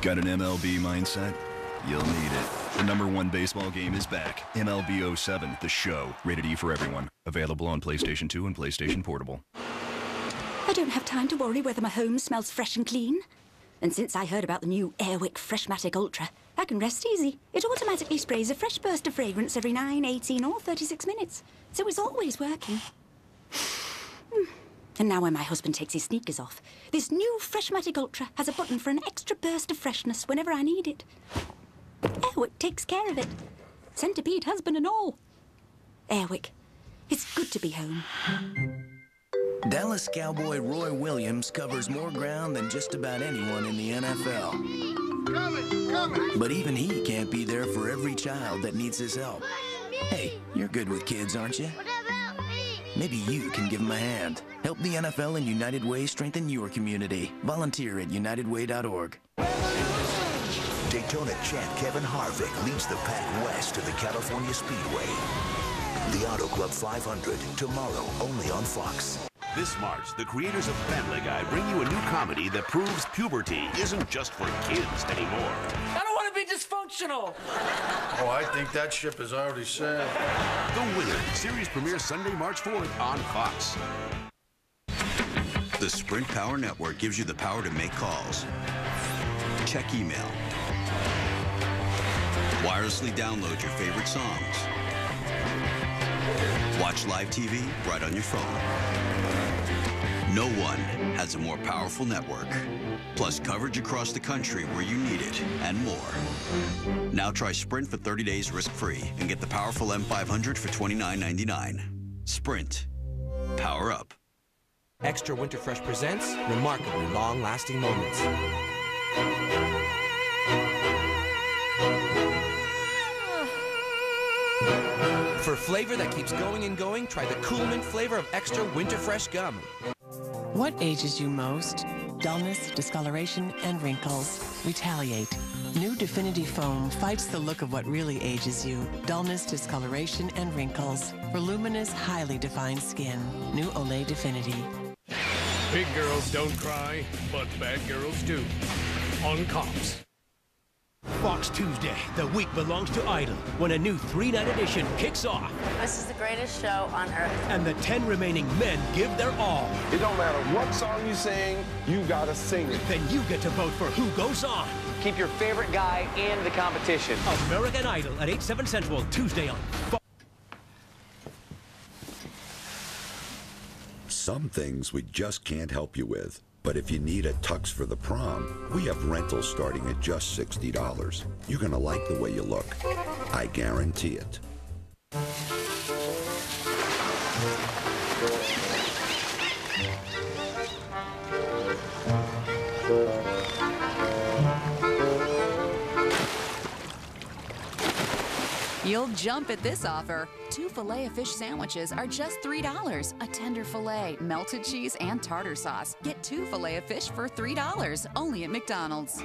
Got an MLB mindset? You'll need it. The #1 baseball game is back. MLB07, The Show. Rated E for everyone. Available on PlayStation 2 and PlayStation Portable. I don't have time to worry whether my home smells fresh and clean. And since I heard about the new Airwick Freshmatic Ultra, I can rest easy. It automatically sprays a fresh burst of fragrance every 9, 18 or 36 minutes. So it's always working. And now when my husband takes his sneakers off, this new Freshmatic Ultra has a button for an extra burst of freshness whenever I need it. Airwick takes care of it. Centipede, husband and all. Airwick, it's good to be home. Dallas Cowboy Roy Williams covers more ground than just about anyone in the NFL. Coming. But even he can't be there for every child that needs his help. Hey, you're good with kids, aren't you? Maybe you can give them a hand. Help the NFL and United Way strengthen your community. Volunteer at unitedway.org. Daytona champ Kevin Harvick leads the pack west to the California Speedway. The Auto Club 500, tomorrow only on Fox. This March, the creators of Family Guy bring you a new comedy that proves puberty isn't just for kids anymore. I don't want to be dysfunctional. Oh, I think that ship has already sailed. The Winner, series premieres Sunday, March 4th on Fox. The Sprint Power Network gives you the power to make calls, check email, wirelessly download your favorite songs, watch live TV right on your phone. No one has a more powerful network. Plus coverage across the country where you need it and more. Now try Sprint for 30 days risk-free and get the powerful M500 for $29.99. Sprint. Power up. Extra Winterfresh presents remarkably long-lasting moments. For flavor that keeps going and going, try the Cool Mint flavor of Extra Winterfresh gum. What ages you most? Dullness, discoloration, and wrinkles. Retaliate. New Definity Foam fights the look of what really ages you. Dullness, discoloration, and wrinkles. For luminous, highly defined skin. New Olay Definity. Big girls don't cry, but bad girls do. On Cops. Fox Tuesday, the week belongs to Idol, when a new 3-night edition kicks off. This is the greatest show on earth. And the 10 remaining men give their all. It don't matter what song you sing, you gotta sing it. Then you get to vote for who goes on. Keep your favorite guy in the competition. American Idol at 8/7 Central, Tuesday on Fox. Some things we just can't help you with. But if you need a tux for the prom, we have rentals starting at just $60. You're going to like the way you look. I guarantee it. You'll jump at this offer. 2 Filet-O-Fish sandwiches are just $3. A tender filet, melted cheese, and tartar sauce. Get 2 Filet-O-Fish for $3, only at McDonald's.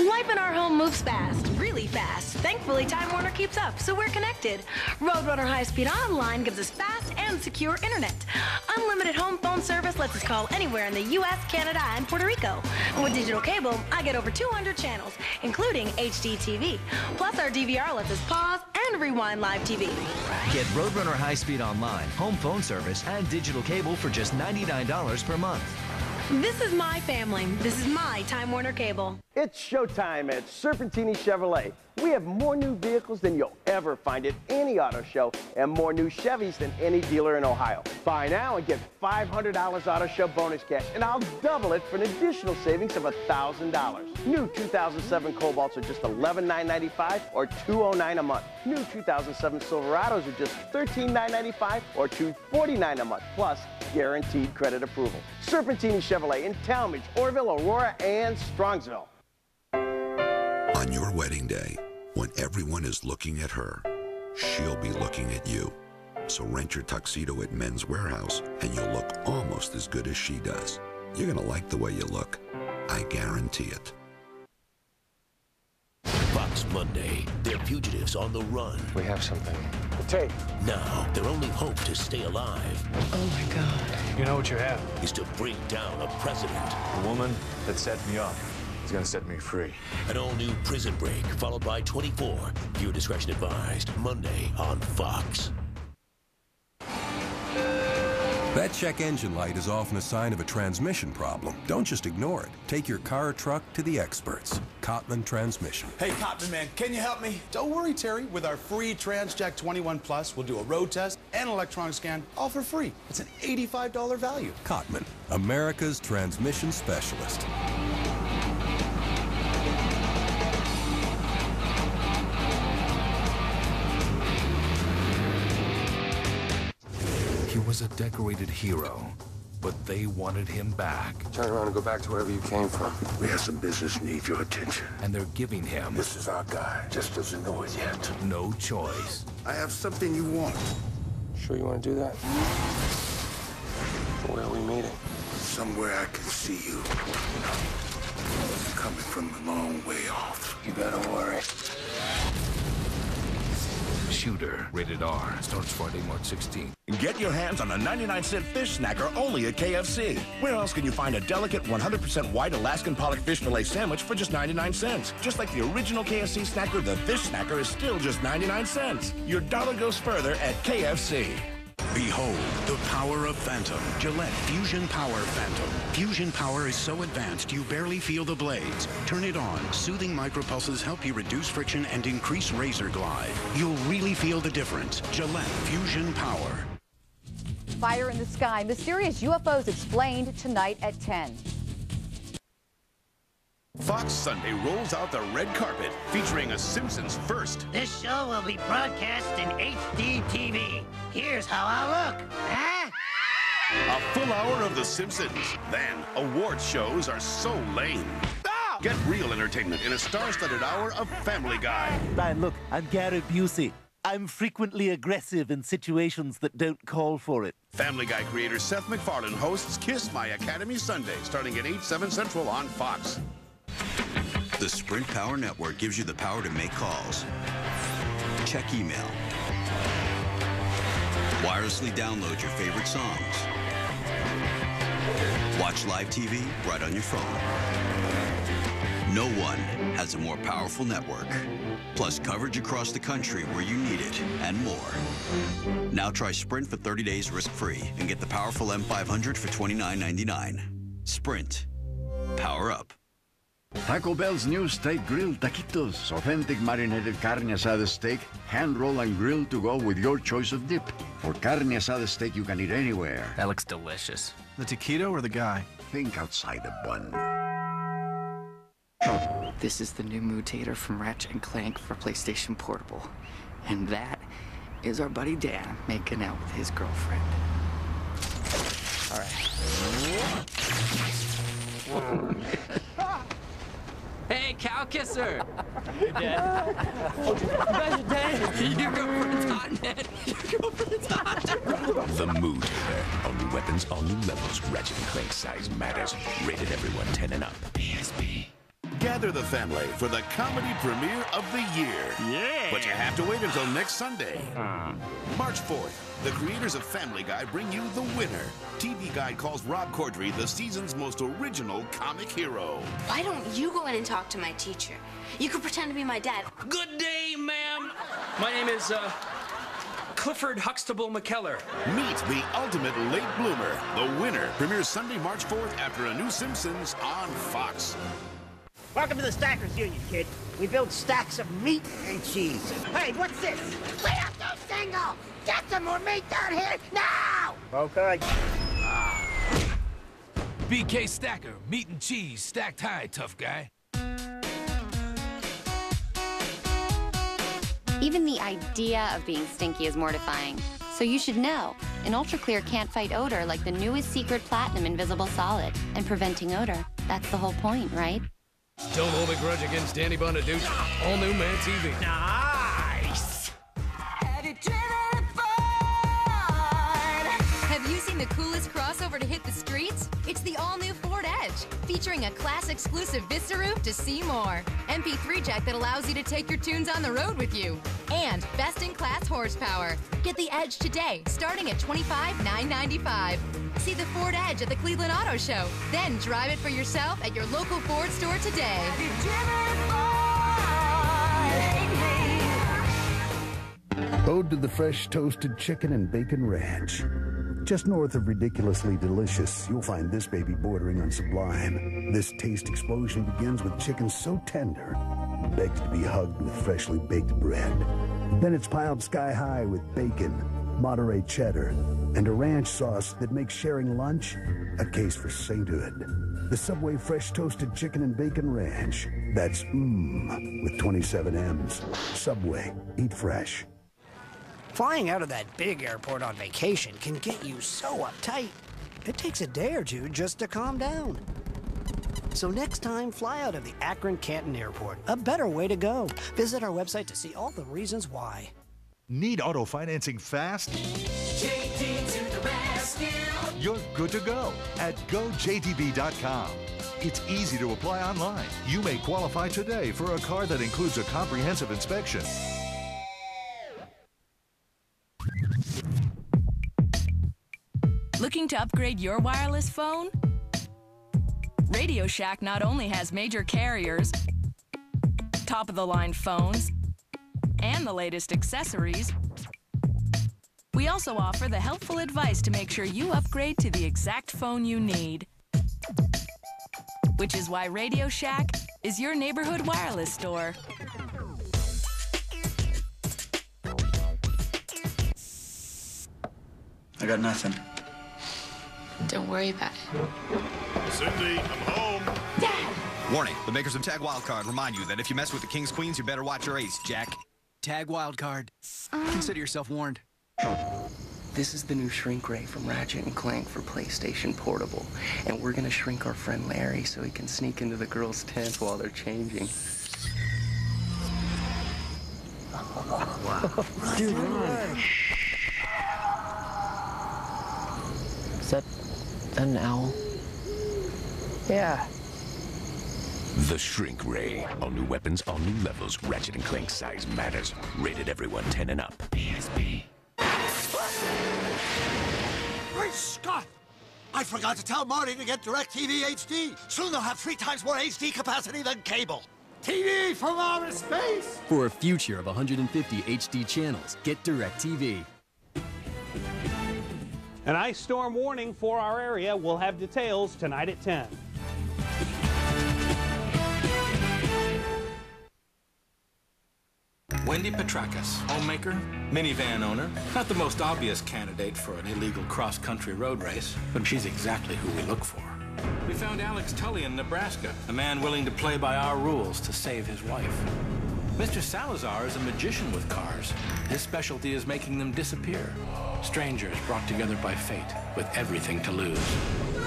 Life in our home moves fast, really fast. Thankfully, Time Warner keeps up, so we're connected. Roadrunner high-speed online gives us fast and secure internet. Unlimited home phone service lets us call anywhere in the U.S., Canada, and Puerto Rico. With digital cable, I get over 200 channels, including HDTV. Plus, our DVR lets us pause and rewind live TV. Get Roadrunner high-speed online, home phone service, and digital cable for just $99 per month. This is my family. This is my Time Warner Cable. It's showtime at Serpentini Chevrolet. We have more new vehicles than you'll ever find at any auto show and more new Chevys than any dealer in Ohio. Buy now and get $500 auto show bonus cash, and I'll double it for an additional savings of $1,000. New 2007 Cobalts are just $11,995 or $209 a month. New 2007 Silverados are just $13,995 or $249 a month, plus guaranteed credit approval. Serpentini Chevrolet in Talmadge, Orville, Aurora, and Strongsville. On your wedding day, When everyone is looking at her, she'll be looking at you. So rent your tuxedo at Men's Warehouse and you'll look almost as good as she does. You're gonna like the way you look. I guarantee it. Box Monday. They're fugitives on the run. We have something. The tape. Now, their only hope to stay alive. Oh my God. You know what you have? Is to bring down a president. The woman that set me up is gonna set me free. An all-new Prison Break, followed by 24. Viewer discretion advised. Monday on Fox. That check engine light is often a sign of a transmission problem. Don't just ignore it. Take your car or truck to the experts. Cotman Transmission. Hey, Cotman, man, can you help me? Don't worry, Terry. With our free TransCheck 21 Plus, we'll do a road test and electronic scan, all for free. It's an $85 value. Cotman, America's transmission specialist. Was a decorated hero, but they wanted him back. Turn around and go back to wherever you came from. We have some business need your attention. And they're giving him... This is our guy. Just doesn't know it yet. No choice. I have something you want. Sure you want to do that? Where are we meeting? Somewhere I can see you. Coming from a long way off. You better worry. Shooter, rated R, starts Friday, March 16th. Get your hands on a 99-cent fish snacker only at KFC. Where else can you find a delicate, 100% white Alaskan pollock fish fillet sandwich for just 99 cents? Just like the original KFC snacker, the fish snacker is still just 99 cents. Your dollar goes further at KFC. Behold the power of Phantom. Gillette Fusion Power Phantom. Fusion Power is so advanced you barely feel the blades. Turn it on. Soothing micropulses help you reduce friction and increase razor glide. You'll really feel the difference. Gillette Fusion Power. Fire in the sky. Mysterious UFOs explained tonight at 10. Fox Sunday rolls out the red carpet, featuring a Simpsons first. This show will be broadcast in HDTV. Here's how I look. Huh? A full hour of The Simpsons. Then, award shows are so lame. Ah! Get real entertainment in a star-studded hour of Family Guy. Brian, look, I'm Gary Busey. I'm frequently aggressive in situations that don't call for it. Family Guy creator Seth MacFarlane hosts Kiss My Academy Sunday, starting at 8, 7 Central on Fox. The Sprint Power Network gives you the power to make calls, check email, wirelessly download your favorite songs, watch live TV right on your phone. No one has a more powerful network. Plus coverage across the country where you need it and more. Now try Sprint for 30 days risk-free and get the powerful M500 for $29.99. Sprint. Power up. Taco Bell's new state grilled taquitos. Authentic marinated carne asada steak, hand roll and grilled to go with your choice of dip. For carne asada steak you can eat anywhere. That looks delicious. The taquito or the guy? Think outside the bun. This is the new mutator from Ratchet & Clank for PlayStation Portable. And that is our buddy Dan making out with his girlfriend. All right. Hey, cow kisser! You're dead. You're dead. Your girlfriend's hot, man. Your girlfriend's hot. The Mutator. Only weapons, only levels. Ratchet and Clank Size Matters. Rated everyone 10 and up. PSP. Gather the family for the comedy premiere of the year. Yeah! But you have to wait until next Sunday. March 4th, the creators of Family Guy bring you The Winner. TV Guide calls Rob Corddry the season's most original comic hero. Why don't you go in and talk to my teacher? You could pretend to be my dad. Good day, ma'am. My name is, Clifford Huxtable McKellar. Meet the ultimate late bloomer. The Winner premieres Sunday, March 4th after a new Simpsons on Fox. Welcome to the Stackers Union, kid. We build stacks of meat and cheese. Hey, what's this? Clean up those singles! Get some more meat down here now! Okay. BK Stacker, meat and cheese, stacked high, tough guy. Even the idea of being stinky is mortifying. So you should know, an Ultra Clear can't fight odor like the newest Secret Platinum Invisible Solid. And preventing odor, that's the whole point, right? Don't hold a grudge against Danny Bonaduce. All new Man TV. Nice! Have you seen the coolest crossover to hit the streets? It's the all-new Ford Edge, featuring a class-exclusive Vista roof to see more. MP3 jack that allows you to take your tunes on the road with you. And best-in-class horsepower. Get the Edge today, starting at $25,995. See the Ford Edge at the Cleveland Auto Show. Then drive it for yourself at your local Ford store today. Ode to the fresh toasted chicken and bacon ranch. Just north of ridiculously delicious, you'll find this baby bordering on sublime. This taste explosion begins with chicken so tender, it begs to be hugged with freshly baked bread. Then it's piled sky high with bacon, Monterey cheddar, and a ranch sauce that makes sharing lunch a case for sainthood. The Subway Fresh Toasted Chicken and Bacon Ranch. That's mmm with 27 M's. Subway. Eat fresh. Flying out of that big airport on vacation can get you so uptight. It takes a day or two just to calm down. So next time, fly out of the Akron-Canton Airport. A better way to go. Visit our website to see all the reasons why. Need auto financing fast? JD to the rescue. You're good to go at GoJDB.com. It's easy to apply online. You may qualify today for a car that includes a comprehensive inspection. Looking to upgrade your wireless phone? Radio Shack not only has major carriers, top-of-the-line phones, and the latest accessories, we also offer the helpful advice to make sure you upgrade to the exact phone you need. Which is why Radio Shack is your neighborhood wireless store. I got nothing. Don't worry about it. Cindy, I'm home. Dad! Warning, the makers of Tag Wildcard remind you that if you mess with the King's Queens, you better watch your ace, Jack. Tag Wildcard. Consider yourself warned. This is the new shrink ray from Ratchet & Clank for PlayStation Portable. And we're going to shrink our friend Larry so he can sneak into the girls' tent while they're changing. Wow. Dude, run. Is that an owl? Yeah. The Shrink Ray. All new weapons, all new levels. Ratchet and Clank Size Matters. Rated everyone 10 and up. PSP. Great Scott! I forgot to tell Marty to get DirecTV HD. Soon they'll have 3 times more HD capacity than cable. TV from outer space! For a future of 150 HD channels, get DirecTV. An ice storm warning for our area. We'll have details tonight at 10. Wendy Petrakis, homemaker, minivan owner. Not the most obvious candidate for an illegal cross-country road race, but she's exactly who we look for. We found Alex Tully in Nebraska, a man willing to play by our rules to save his wife. Mr. Salazar is a magician with cars. His specialty is making them disappear. Strangers brought together by fate with everything to lose. Losers!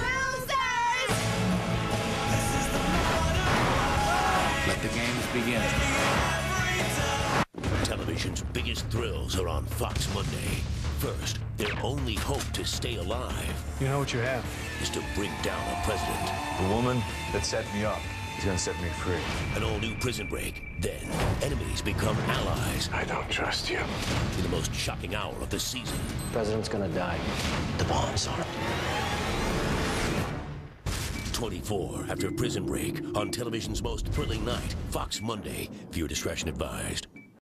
This is the water. Let the games begin. Television's biggest thrills are on Fox Monday. First, their only hope to stay alive... You know what you have? ...is to bring down a president. The woman that set me up. He's gonna set me free. An all-new Prison Break. Then, enemies become allies. I don't trust you. In the most shocking hour of the season. The president's gonna die. The bombs are. 24 after Prison Break, on television's most thrilling night, Fox Monday. Viewer discretion advised.